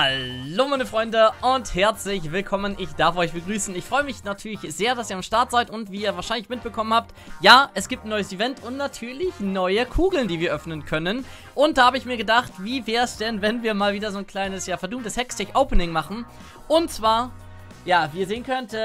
Hallo meine Freunde und herzlich willkommen, ich darf euch begrüßen. Ich freue mich natürlich sehr, dass ihr am Start seid und wie ihr wahrscheinlich mitbekommen habt, ja, es gibt ein neues Event und natürlich neue Kugeln, die wir öffnen können. Und da habe ich mir gedacht, wie wäre es denn, wenn wir mal wieder so ein kleines, ja, verdummtes Hextech-Opening machen. Und zwar, ja, wie ihr sehen könnt,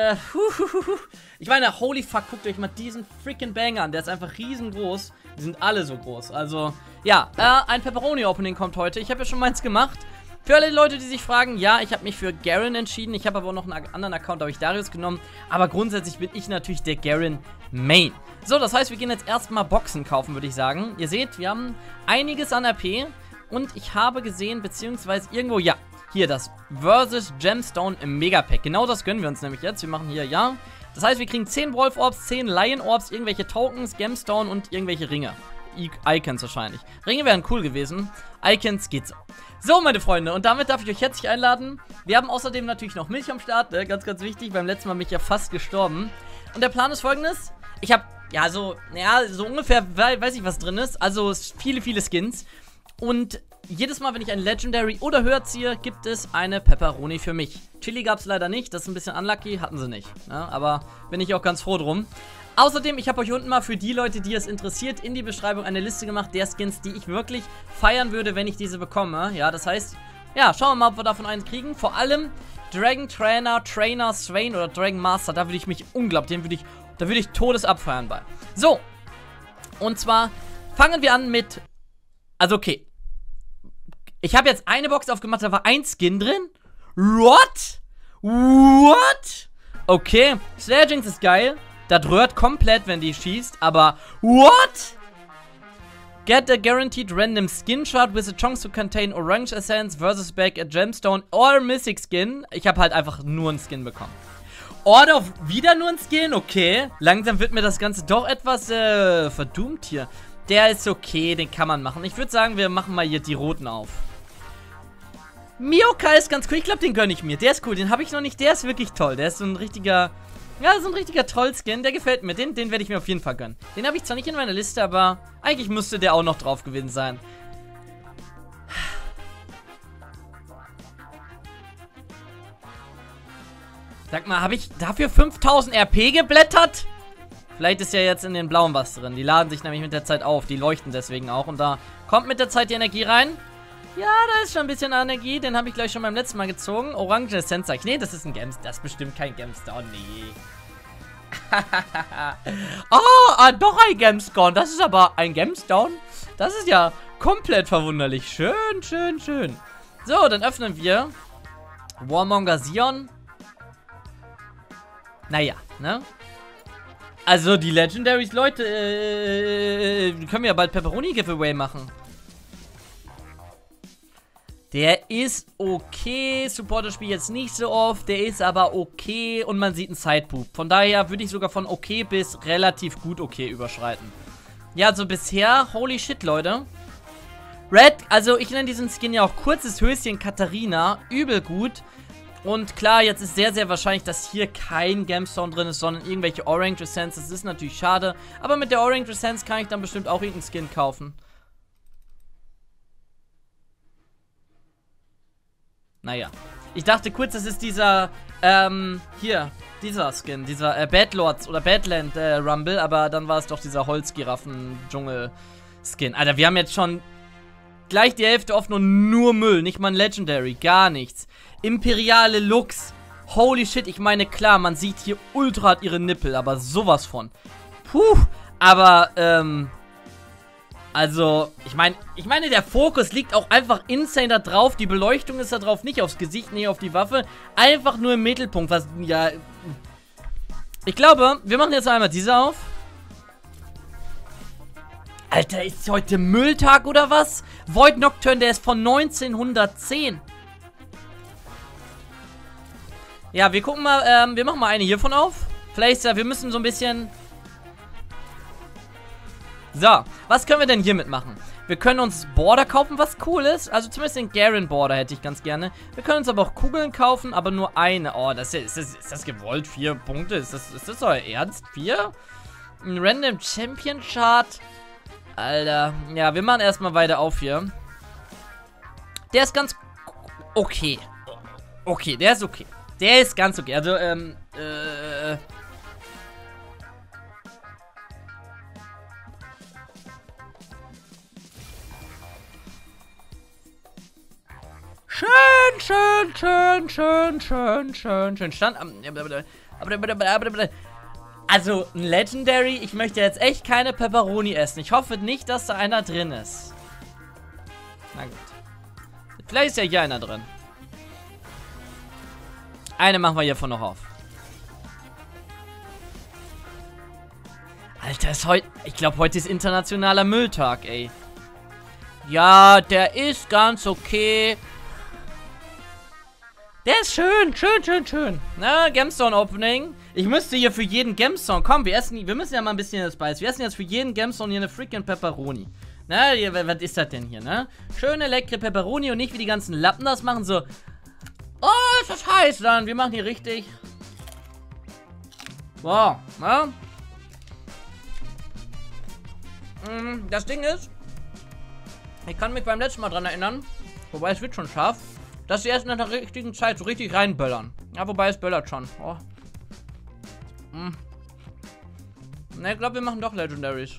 ich meine, holy fuck, guckt euch mal diesen freaking Banger an, der ist einfach riesengroß. Die sind alle so groß, also, ja, ein Pepperoni-Opening kommt heute. Ich habe ja schon meins gemacht. Für alle Leute, die sich fragen, ja, ich habe mich für Garen entschieden. Ich habe aber auch noch einen anderen Account, da habe ich Darius genommen. Aber grundsätzlich bin ich natürlich der Garen Main. So, das heißt, wir gehen jetzt erstmal Boxen kaufen, würde ich sagen. Ihr seht, wir haben einiges an AP. Und ich habe gesehen, beziehungsweise irgendwo, ja, hier das Versus Gemstone im Megapack. Genau das gönnen wir uns nämlich jetzt. Wir machen hier, ja. Das heißt, wir kriegen 10 Wolf Orbs, 10 Lion Orbs, irgendwelche Tokens, Gemstone und irgendwelche Ringe. Icons wahrscheinlich. Ringe wären cool gewesen. Icons geht's. So, meine Freunde, und damit darf ich euch herzlich einladen. Wir haben außerdem natürlich noch Milch am Start, ne? Ganz, ganz wichtig. Beim letzten Mal bin ich ja fast gestorben. Und der Plan ist folgendes. Ich habe, ja, so ungefähr, weiß ich, was drin ist. Also viele, viele Skins. Und jedes Mal, wenn ich ein Legendary oder höher ziehe, gibt es eine Pepperoni für mich. Chili gab es leider nicht, das ist ein bisschen unlucky, hatten sie nicht. Ne? Aber bin ich auch ganz froh drum. Außerdem, ich habe euch unten mal für die Leute, die es interessiert, in die Beschreibung eine Liste gemacht der Skins, die ich wirklich feiern würde, wenn ich diese bekomme. Ja, das heißt, ja, schauen wir mal, ob wir davon einen kriegen. Vor allem Dragon Trainer, Swain oder Dragon Master, da würde ich mich unglaublich, da würde ich Todes abfeiern bei. So, und zwar fangen wir an mit, also okay, ich habe jetzt eine Box aufgemacht, da war ein Skin drin. What? Okay, Slayjinx ist geil. Das röhrt komplett, wenn die schießt, aber what? Get a guaranteed random skin shard with a chance to contain Orange Essence versus back a Gemstone or Mythic Skin. Ich habe halt einfach nur einen Skin bekommen. Order of wieder nur einen Skin? Okay. Langsam wird mir das Ganze doch etwas verdummt hier. Der ist okay, den kann man machen. Ich würde sagen, wir machen mal hier die roten auf. Mioka ist ganz cool. Ich glaube, den gönne ich mir. Der ist cool, den habe ich noch nicht. Der ist wirklich toll. Der ist so ein richtiger... Ja, so ein richtiger Troll-Skin, der gefällt mir. Den werde ich mir auf jeden Fall gönnen. Den habe ich zwar nicht in meiner Liste, aber eigentlich müsste der auch noch drauf gewesen sein. Sag mal, habe ich dafür 5000 RP geblättert? Vielleicht ist ja jetzt in den blauen was drin. Die laden sich nämlich mit der Zeit auf. Die leuchten deswegen auch. Und da kommt mit der Zeit die Energie rein. Ja, da ist schon ein bisschen Energie. Den habe ich gleich schon beim letzten Mal gezogen. Orange Essence. Nee, das ist ein Gemstone. Das ist bestimmt kein Gemstone. Nee. Oh, doch ein Gemstone. Das ist aber ein Gemstone. Das ist ja komplett verwunderlich. Schön, schön, schön. So, dann öffnen wir Warmonger Sion. Naja, ne? Also, die Legendaries, Leute, können wir ja bald Pepperoni-Giveaway machen. Der ist okay, Supporter spielt jetzt nicht so oft, der ist aber okay und man sieht einen Sideboob. Von daher würde ich sogar von okay bis relativ gut okay überschreiten. Ja, also bisher, holy shit, Leute. Red, also ich nenne diesen Skin ja auch kurzes Höschen Katharina, übel gut. Und klar, jetzt ist sehr, sehr wahrscheinlich, dass hier kein Gemstone drin ist, sondern irgendwelche Orange Essence. Das ist natürlich schade, aber mit der Orange Essence kann ich dann bestimmt auch irgendeinen Skin kaufen. Naja, ich dachte kurz, das ist dieser, hier, dieser Skin, dieser Badlords oder Badland Rumble, aber dann war es doch dieser Holzgiraffen-Dschungel-Skin. Alter, wir haben jetzt schon gleich die Hälfte offen und nur Müll, nicht mal ein Legendary, gar nichts. Imperiale Lux, holy shit, ich meine, klar, man sieht hier ultra ihre Nippel, aber sowas von. Puh, aber, also, ich meine, der Fokus liegt auch einfach insane da drauf. Die Beleuchtung ist da drauf, nicht aufs Gesicht, nicht auf die Waffe. Einfach nur im Mittelpunkt, was, ja... Ich glaube, wir machen jetzt einmal diese auf. Alter, ist heute Mülltag oder was? Void Nocturne, der ist von 1910. Ja, wir gucken mal, wir machen mal eine hiervon auf. Vielleicht, wir müssen so ein bisschen... So, was können wir denn hiermit machen? Wir können uns Border kaufen, was cool ist. Also zumindest den Garen Border hätte ich ganz gerne. Wir können uns aber auch Kugeln kaufen, aber nur eine. Oh, das ist das gewollt? 4 Punkte? Ist das euer Ernst? 4? Ein Random Champion Chart? Alter. Ja, wir machen erstmal weiter auf hier. Der ist ganz okay. Okay, der ist okay. Der ist ganz okay. Also, Schön. Stand. Also, ein Legendary. Ich möchte jetzt echt keine Pepperoni essen. Ich hoffe nicht, dass da einer drin ist. Na gut. Vielleicht ist ja hier einer drin. Eine machen wir hiervon noch auf. Alter, ist heute. Ich glaube, heute ist internationaler Mülltag, ey. Ja, der ist ganz okay. Der ist schön. Na, Gemstone Opening. Ich müsste hier für jeden Gemstone. Komm, wir müssen ja mal ein bisschen Spice. Wir essen jetzt für jeden Gemstone hier eine freaking Pepperoni. Na, hier, was ist das denn hier, ne? Schöne, leckere Pepperoni und nicht wie die ganzen Lappen das machen, so. Oh, ist das heiß dann. Wir machen hier richtig. Wow, ne? Das Ding ist, ich kann mich beim letzten Mal dran erinnern, wobei es wird schon scharf, dass sie erst nach der richtigen Zeit so richtig reinböllern. Ja, wobei es böllert schon. Oh. Ne, ich glaube, wir machen doch Legendaries.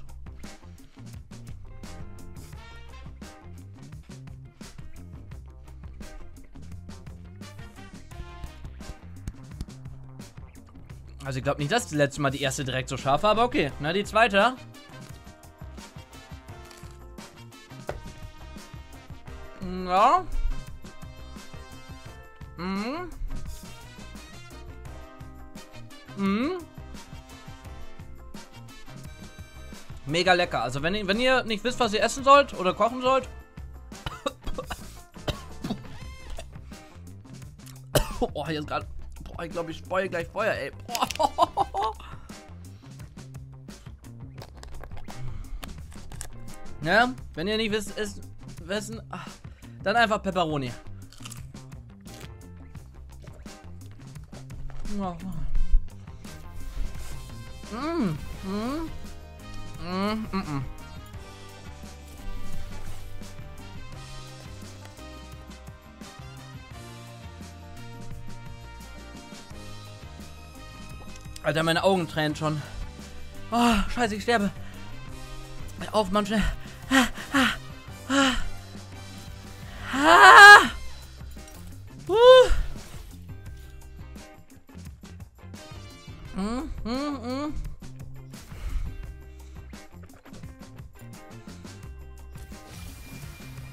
Also ich glaube nicht, dass das letzte Mal die erste direkt so scharf war, aber okay. Na, die zweite. Ja. Mega lecker. Also wenn ihr nicht wisst, was ihr essen sollt oder kochen sollt. Oh, hier ist gerade. Boah, ich glaube, ich speue gleich Feuer, ey. Boah. Ja, wenn ihr nicht wisst, wissen, dann einfach Pepperoni. Alter, meine Augen tränen schon. Oh, scheiße, ich sterbe. Auf, Mann, schnell.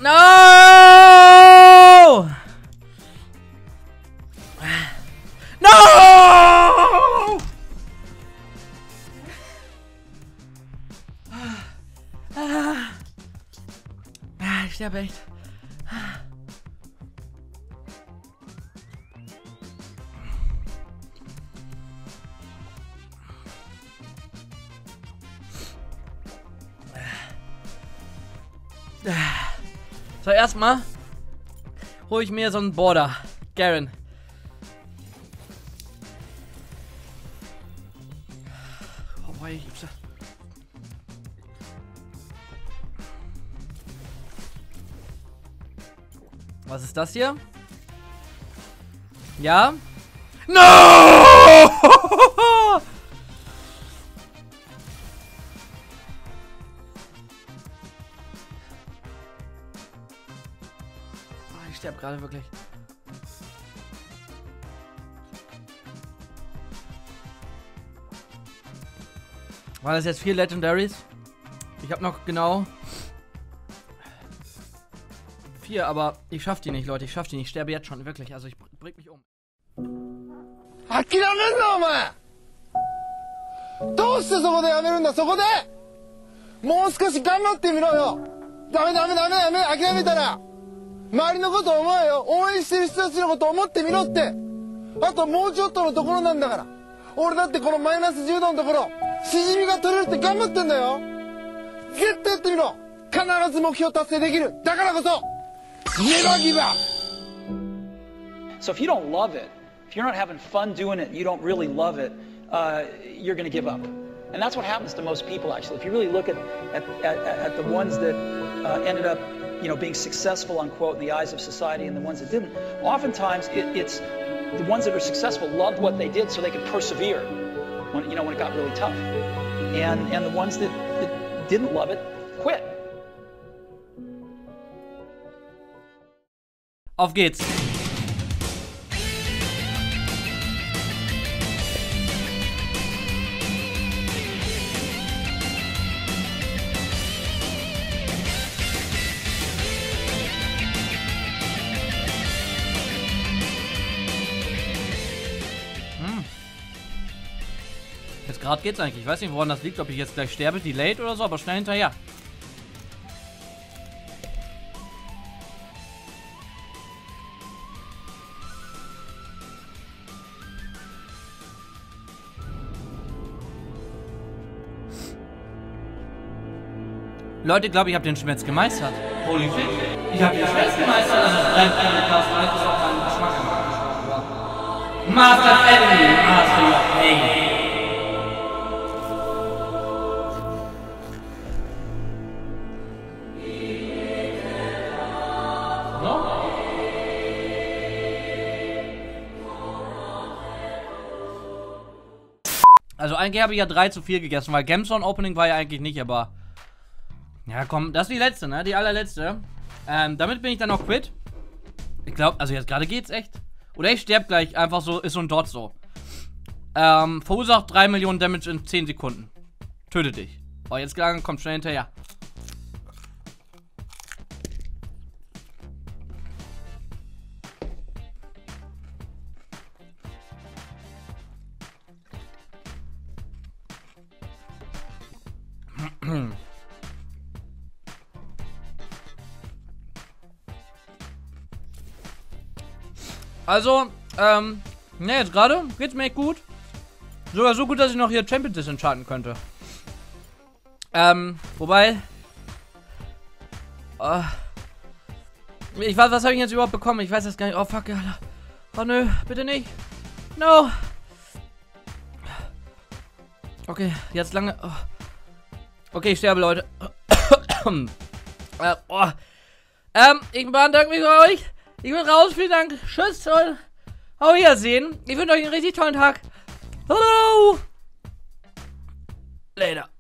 No! No! Ich sterbe echt. So, erstmal hole ich mir so einen Border. Garen. Oh boy, ich lieb's. Was ist das hier? Ja? No! Ich sterbe gerade wirklich. Waren das jetzt 4 Legendaries? Ich habe noch genau 4, aber ich schaff die nicht, Leute. Ich schaff die nicht. Ich sterbe jetzt schon, wirklich. Also ich bring mich um. So if you don't love it, if you're not having fun doing it, you don't really love it, you're going to give up. And that's what happens to most people, actually. If you really look at the ones that ended up you know, being successful, unquote, in the eyes of society and the ones that didn't. Oftentimes, it's the ones that are successful loved what they did so they could persevere when, you know, when it got really tough. And the ones that didn't love it quit. Auf geht's! Jetzt gerade geht's eigentlich. Ich weiß nicht, woran das liegt, ob ich jetzt gleich sterbe, delayed oder so, aber schnell hinterher. Leute, glaube ich, habe den Schmerz gemeistert. Holy shit. Ich habe den Schmerz gemeistert, also das brennt ein Glas Wein, das auch einen Geschmack gemacht. Master Enemy, Master of Pain. Also eigentlich habe ich ja 3 zu 4 gegessen, weil Gamzone Opening war ja eigentlich nicht, aber... Ja, komm, das ist die letzte, ne? Die allerletzte. Damit bin ich dann auch quit. Ich glaube, also jetzt gerade geht's echt. Oder ich sterbe gleich, einfach so, ist so ein Dot so. Verursacht 3 Millionen Damage in 10 Sekunden. Töte dich. Oh, jetzt kommt schnell hinterher. Also, ne, jetzt gerade geht's mir echt gut. Sogar so gut, dass ich noch hier Champions disenchanten könnte. Wobei... ich weiß, was habe ich jetzt überhaupt bekommen? Ich weiß jetzt gar nicht. Oh, fuck, Alter. Oh, nö, bitte nicht. No. Okay, jetzt lange... Oh. Okay, ich sterbe, Leute. Ich bedanke mich bei euch. Ich bin raus, vielen Dank. Tschüss und auf Wiedersehen. Ich wünsche euch einen richtig tollen Tag. Hello. Later.